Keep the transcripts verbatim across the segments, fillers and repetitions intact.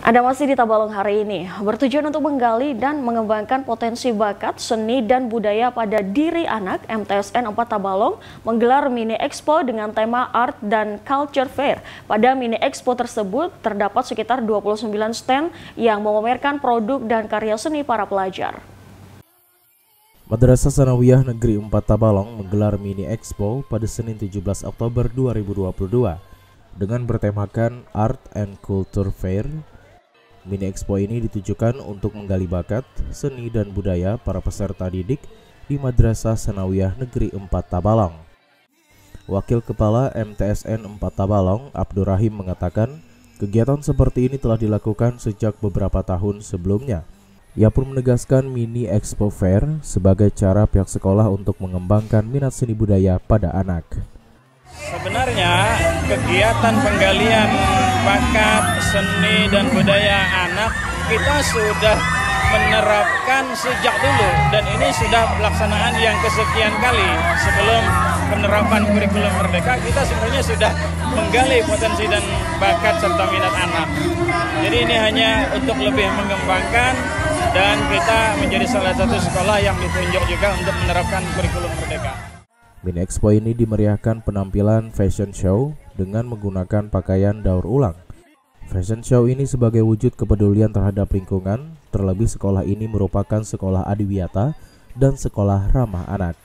Anda masih di Tabalong Hari Ini, bertujuan untuk menggali dan mengembangkan potensi bakat, seni, dan budaya pada diri anak. M T S N empat Tabalong menggelar mini expo dengan tema Art dan Culture Fair. Pada mini expo tersebut terdapat sekitar dua puluh sembilan stand yang memamerkan produk dan karya seni para pelajar. Madrasah Tsanawiyah Negeri empat Tabalong menggelar mini expo pada Senin tujuh belas Oktober dua ribu dua puluh dua dengan bertemakan Art and Culture Fair. Mini Expo ini ditujukan untuk menggali bakat, seni, dan budaya para peserta didik di Madrasah Tsanawiyah Negeri empat Tabalong. Wakil Kepala M T S N empat Tabalong, Abdur Rahim, mengatakan kegiatan seperti ini telah dilakukan sejak beberapa tahun sebelumnya. Ia pun menegaskan Mini Expo Fair sebagai cara pihak sekolah untuk mengembangkan minat seni budaya pada anak. Sebenarnya kegiatan penggalian bakat, seni, dan budaya anak kita sudah menerapkan sejak dulu, dan ini sudah pelaksanaan yang kesekian kali. Sebelum penerapan kurikulum merdeka, kita sebenarnya sudah menggali potensi dan bakat serta minat anak. Jadi ini hanya untuk lebih mengembangkan, dan kita menjadi salah satu sekolah yang ditunjuk juga untuk menerapkan kurikulum merdeka. Mini Expo ini dimeriahkan penampilan fashion show dengan menggunakan pakaian daur ulang. Fashion show ini sebagai wujud kepedulian terhadap lingkungan, terlebih sekolah ini merupakan sekolah adiwiyata dan sekolah ramah anak.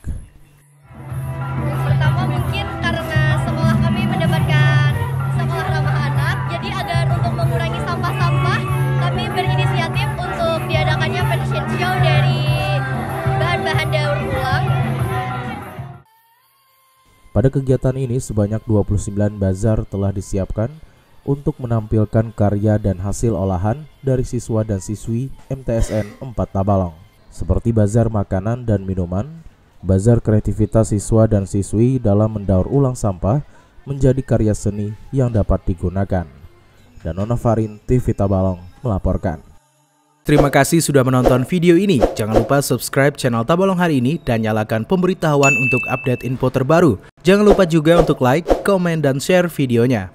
Pertama mungkin karena sekolah kami mendapatkan sekolah ramah anak, jadi agar untuk mengurangi sampah-sampah, kami berinisiatif untuk diadakannya fashion show dari bahan-bahan daur ulang. Pada kegiatan ini sebanyak dua puluh sembilan bazar telah disiapkan untuk menampilkan karya dan hasil olahan dari siswa dan siswi M T S N empat Tabalong. Seperti bazar makanan dan minuman, bazar kreativitas siswa dan siswi dalam mendaur ulang sampah menjadi karya seni yang dapat digunakan. Dan Nona Farin, T V Tabalong melaporkan. Terima kasih sudah menonton video ini. Jangan lupa subscribe channel Tabalong Hari Ini dan nyalakan pemberitahuan untuk update info terbaru. Jangan lupa juga untuk like, komen, dan share videonya.